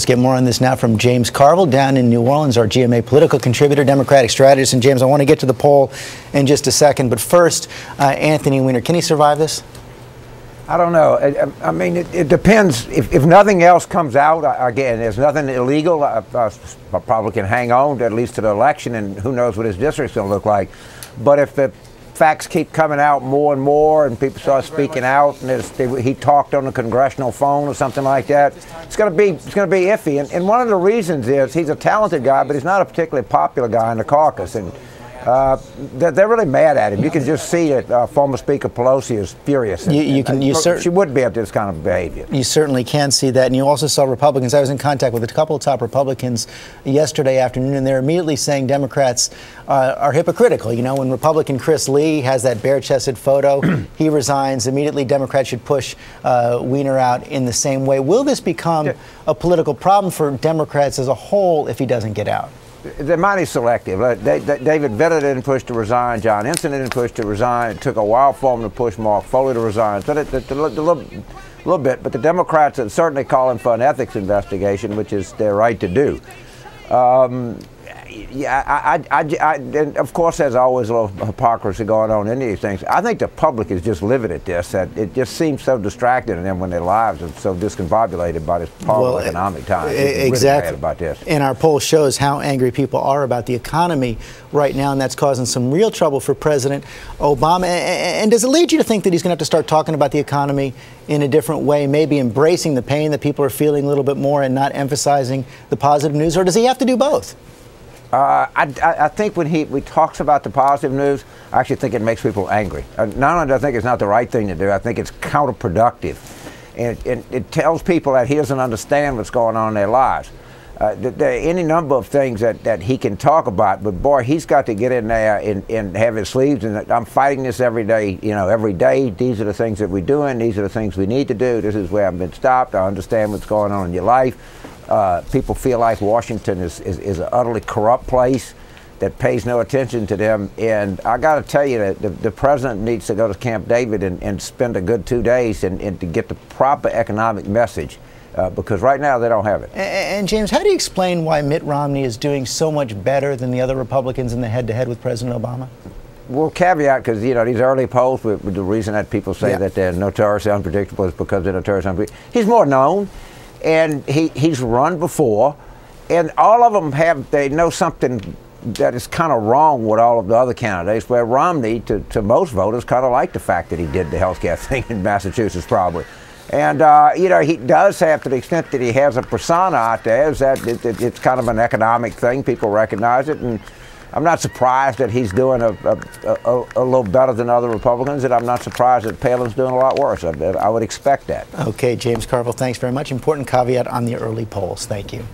Let's get more on this now from James Carville down in New Orleans, our GMA political contributor, Democratic strategist. And James, I want to get to the poll in just a second, but first, Anthony Weiner, can he survive this? I don't know. I mean, it depends. If nothing else comes out, again, there's nothing illegal, I probably can hang on to, at least to the election, and who knows what his district's going to look like. But if the facts keep coming out more and more, and people start speaking out, and he talked on the congressional phone or something like that, it's going to be iffy. And one of the reasons is he's a talented guy, but he's not a particularly popular guy in the caucus. And they're really mad at him. You can just see it. Former Speaker Pelosi is furious. She wouldn't be up to this kind of behavior. You certainly can see that. And you also saw Republicans. I was in contact with a couple of top Republicans yesterday afternoon, and they're immediately saying Democrats are hypocritical. You know, when Republican Chris Lee has that bare-chested photo, he resigns. Immediately, Democrats should push Weiner out in the same way. Will this become a political problem for Democrats as a whole if he doesn't get out? They're mighty selective. David Vitter didn't push to resign. John Ensign didn't push to resign. It took a while for him to push Mark Foley to resign. So a little bit, but the Democrats are certainly calling for an ethics investigation, which is their right to do. And of course, there's always a little hypocrisy going on in these things. I think the public is just livid at this. That it just seems so distracted to them when their lives are so discombobulated by this powerful economic time. Exactly. Really bad about this. And our poll shows how angry people are about the economy right now, and that's causing some real trouble for President Obama. And does it lead you to think that he's going to have to start talking about the economy in a different way, maybe embracing the pain that people are feeling a little bit more and not emphasizing the positive news, or does he have to do both? I think when he talks about the positive news, I actually think it makes people angry. Not only do I think it's not the right thing to do, I think it's counterproductive. And it tells people that he doesn't understand what's going on in their lives. There are any number of things that he can talk about, but boy, he's got to get in there and have his sleeves. And I'm fighting this every day, you know, every day. These are the things that we're doing. These are the things we need to do. This is where I've been stopped. I understand what's going on in your life. People feel like Washington is an utterly corrupt place that pays no attention to them. And I got to tell you that the president needs to go to Camp David and spend a good 2 days and to get the proper economic message, because right now they don't have it. And James, how do you explain why Mitt Romney is doing so much better than the other Republicans in the head-to-head with President Obama? Well, caveat, because, you know, these early polls, the reason that people say that they're notoriously unpredictable is because they're notoriously unpredictable. He's more known. And he's run before, and all of them they know something that is kind of wrong with all of the other candidates, where Romney, to most voters, kind of liked the fact that he did the health care thing in Massachusetts, probably. And, you know, he does have, to the extent that he has a persona out there, is that it's kind of an economic thing. People recognize it, and I'm not surprised that he's doing a little better than other Republicans, and I'm not surprised that Palin's doing a lot worse. I would expect that. Okay, James Carville, thanks very much. Important caveat on the early polls. Thank you.